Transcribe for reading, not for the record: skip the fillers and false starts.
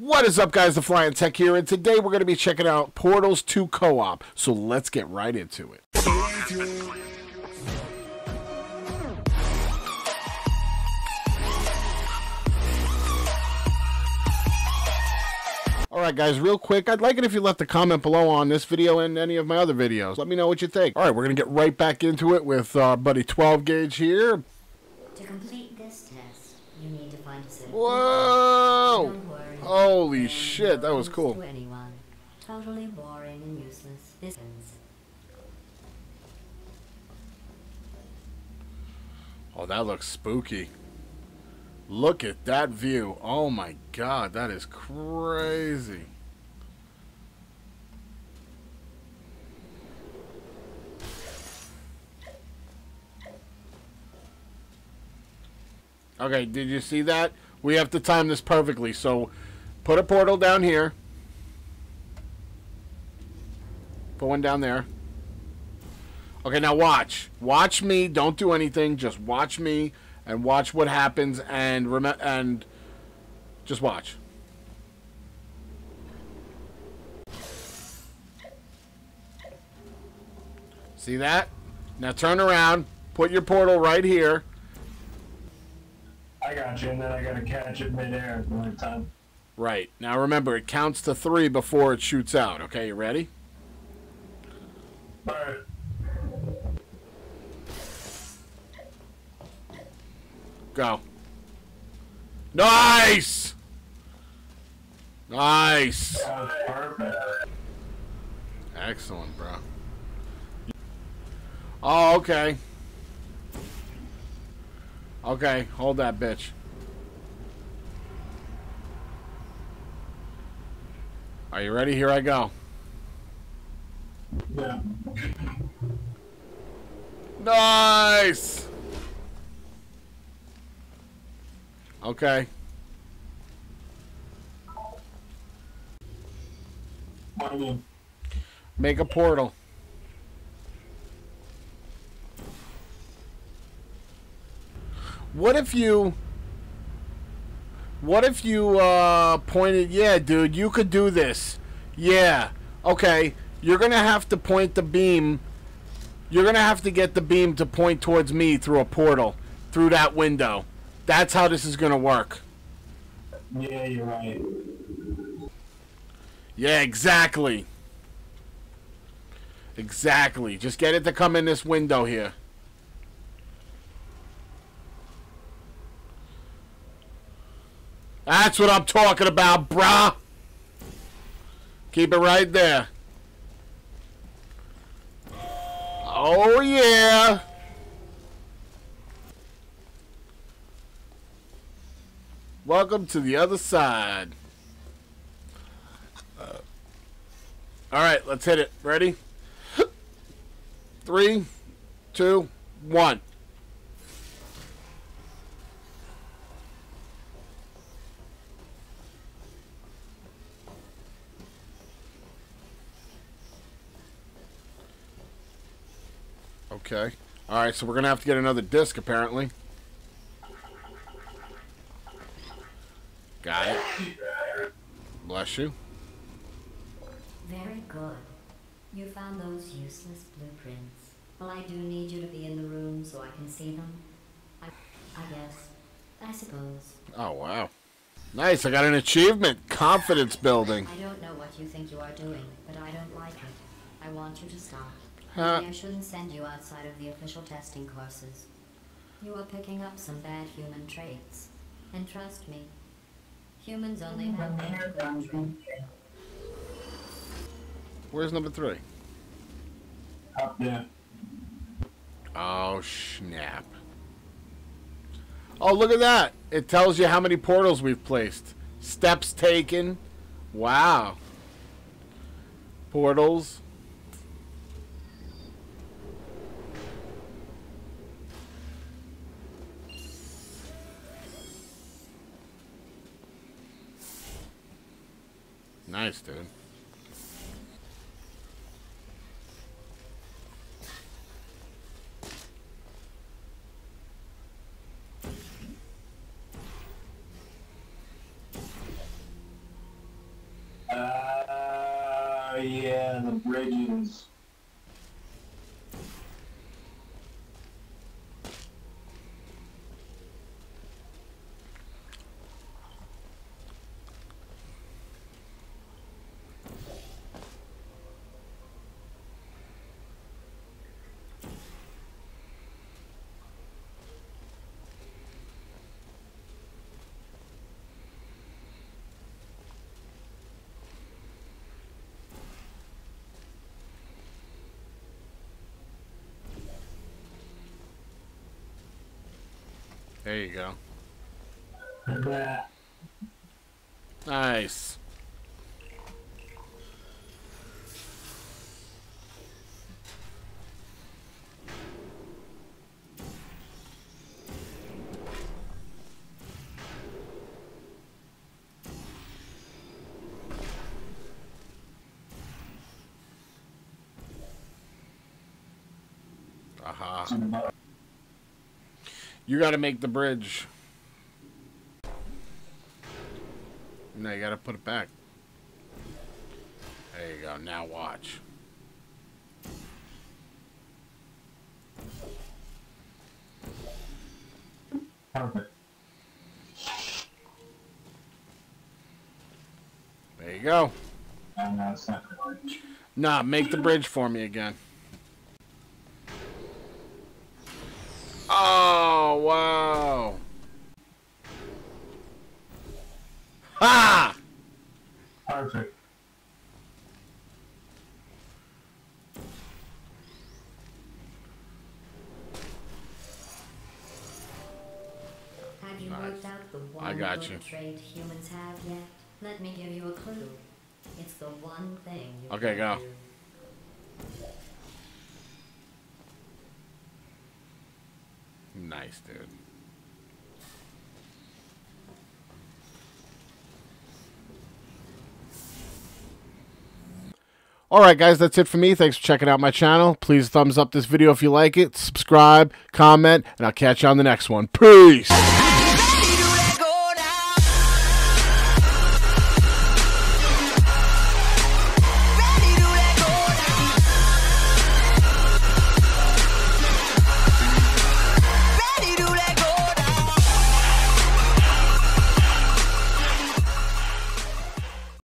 What is up, guys? The Flyin Tek here, and today we're going to be checking out Portals 2 co-op, so let's get right into it. Alright guys, real quick, I'd like it if you left a comment below on this video and any of my other videos. Let me know what you think. Alright, we're going to get right back into it with our buddy 12Gauge here. To complete this test, you need to find a certain... Whoa! Holy shit, that was cool. Totally boring and useless. Oh, that looks spooky. Look at that view. Oh my god, that is crazy. Okay, did you see that? We have to time this perfectly, so put a portal down here. Put one down there. Okay, now watch. Watch me. Don't do anything. Just watch me and watch what happens and just watch. See that? Now turn around. Put your portal right here. I got you, and then I gotta catch it midair at one time. Right. Now remember, it counts to 3 before it shoots out. Okay, you ready? All right. Go. Nice! Nice! That was perfect. Excellent, bro. Oh, okay. Okay, hold that bitch. Are you ready? Here I go. Yeah. Nice! Okay. Make a portal. What if you pointed, yeah, dude, you could do this. Yeah. Okay, you're going to have to point the beam. You're going to have to get the beam to point towards me through a portal, through that window. That's how this is going to work. Yeah, you're right. Yeah, exactly. Exactly. Just get it to come in this window here. That's what I'm talking about, brah. Keep it right there. Oh, yeah. Welcome to the other side. All right, let's hit it. Ready? 3, 2, 1. Okay. All right, so we're going to have to get another disc, apparently. Got it. Bless you. Very good. You found those useless blueprints. Well, I do need you to be in the room so I can see them. I guess. I suppose. Oh, wow. Nice, I got an achievement. Confidence building. I don't know what you think you are doing, but I don't like it. I want you to stop. Maybe I shouldn't send you outside of the official testing courses. You are picking up some bad human traits. And trust me, humans only have one trait. Where's number 3? Up there. Oh, snap. Oh, look at that. It tells you how many portals we've placed. Steps taken. Wow. Portals. Nice, dude. Yeah, the bridges. There you go. Nice. Aha. You gotta make the bridge. No, you gotta put it back. There you go. Now watch. Perfect. There you go. Nah, make the bridge for me again. Oh, wow. Ha! Perfect. Have you worked out the one good trait humans have yet? Let me give you a clue. It's the one thing you can do. Nice, dude. Alright guys, that's it for me. Thanks for checking out my channel. Please thumbs up this video if you like it. Subscribe, comment, and I'll catch you on the next one. Peace!